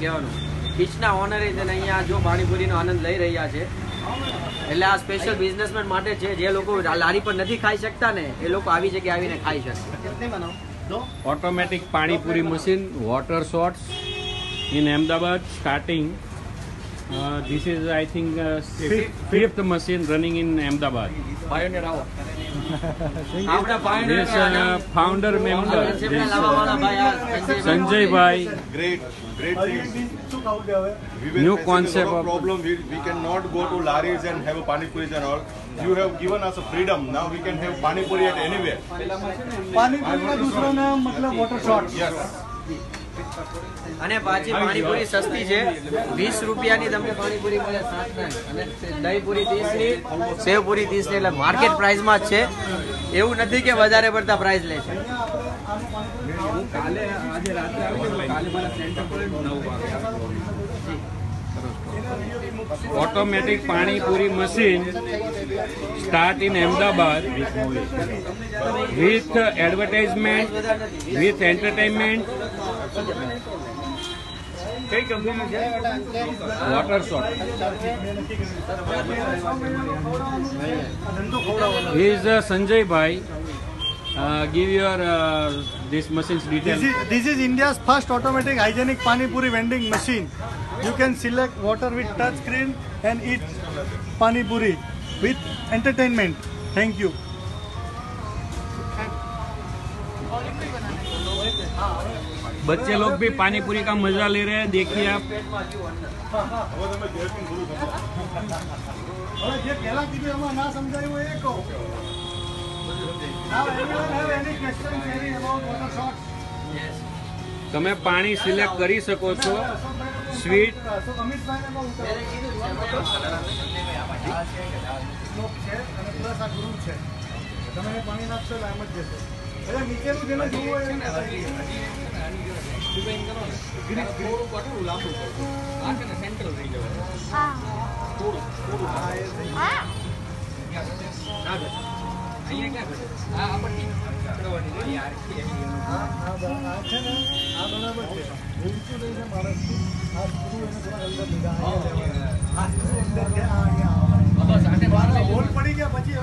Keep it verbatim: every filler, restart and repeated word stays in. કહેવાનું કચ્છના ઓનર એ જન અહીંયા જો પાણીપુરીનો આનંદ લઈ રહ્યા છે એટલે આ સ્પેશિયલ બિઝનેસમેન માટે છે જે લોકો લારી પર નથી ખાઈ શકતા ને એ લોકો આવી જગ્યાએ આવીને ખાઈ શકે. કેટલી બનાવો automatic panipuri machine water shots in Ahmedabad starting this is I think fifth machine running in Ahmedabad. Pioneer આવો આપણા pioneer founder member Sanjay bhai great great new concept of problem we can not go to laris and have pani puri and all you have given us a freedom now we can have pani puri at anywhere. પાણી પુરીનો दूसरा नाम मतलब water shot. Yes અને પાછી પાણીપુરી સસ્તી છે વીસ રૂપિયાની તમને પાણીપુરી મળે અને દહીંપુરી ત્રીસની સેવપુરી ત્રીસની એટલે માર્કેટ પ્રાઇસમાં જ છે એવું નથી કે વધારે પડતા પ્રાઇસ લે છે. હું કાલે આજે રાત્રે આવી કાલે મારા સેન્ટર પર નવ વાગે automatic panipuri machine start in Ahmedabad with advertisement with entertainment water shot he is uh, Sanjay Bhai uh, give your uh, this machine's details. This is, this is India's first automatic hygienic pani puri vending machine. You can select water with touch screen and eat pani puri with entertainment. Thank you. बच्चे लोग भी पानी पूरी का मजा ले रहे हैं. देखिए आप તમે પાણી સિલેક્ટ કરી શકો છો સ્વીટ બસ આને બહાર બોલ પડી ગયા પછી